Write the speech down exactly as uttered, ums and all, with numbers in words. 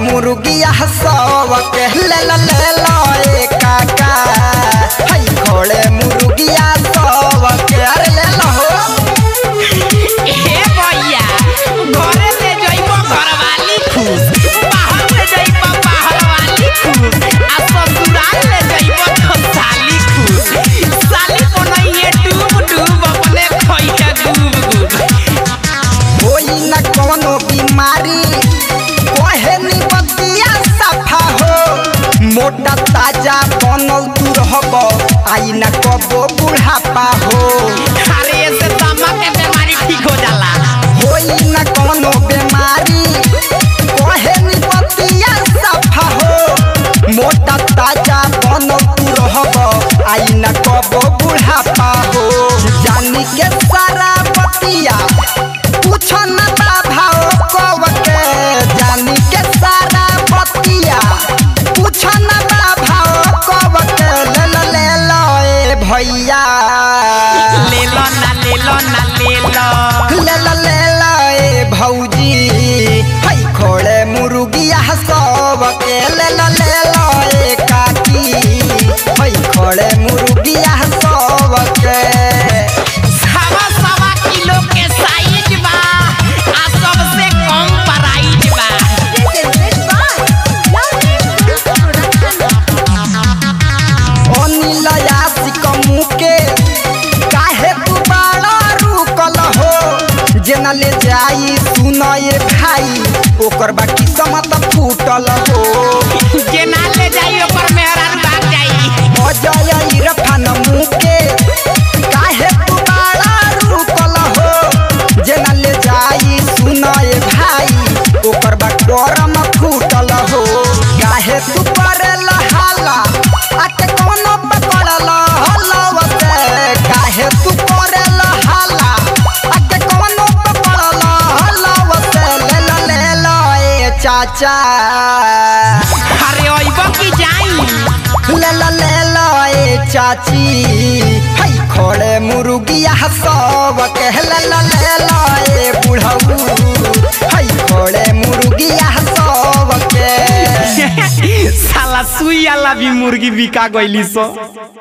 मुर्गिया सौ के ले ला ले ला ए काका है घोड़े मुर्गिया सौ के अरे ले ला हो ए भैया घरे से जइबो घर वाली खुश बाहर से जइबो बाहर वाली खुश आ ससुराल ले जइबो खसाली खुश साली को नहीं है डूब डूब अपने खोइटा डूब डूब होई ना कोनो बीमारी मोटा ताजा बनल तू रहबो आई ना कबो बुढ़ापा हो अरे से तमा के बीमारी ठीक हो जाला होई ना कोनो बीमारी कोहे नी पतिया सफा हो मोटा ताजा बनल तू रहबो आई ना कबो बुढ़ापा हो जानी के सारा पतिया पूछ ना बाबा को के जानी के सारा पतिया पूछ ना बाबा को के ले लो ले लो ए भैया ले लो ना ले लो ना ले लो ले लो ले लो ए भौजी है खोले मुर्गिया सब के ले लो ले लो ए काकी है खोले मुर्गिया सब के सवा सवा किलो के साइज बा आ सबसे कम प्राइस बा जेना ले जाई सुनो ये भाई ओकर बाकी समत फूटल हो जेना ले जाई ओकर मेहरान भाग जाई हो जाय इरफान मुके काहे तू बाड़ा रुकल हो जेना ले जाई सुनो ये भाई ओकर बाकी गरम फूटल हो काहे तू परल हाला अट कोनो पकड़ल हलवते काहे तू परल हाला चाचा अरे ओइबो की जाई ले लो ले लो ए चाची है खोले मुर्गिया सब के ले लो ले लो ए बुढ़ऊ है खोले मुर्गिया सब के साला सुई वाला भी मुर्गी बिका गइली सो।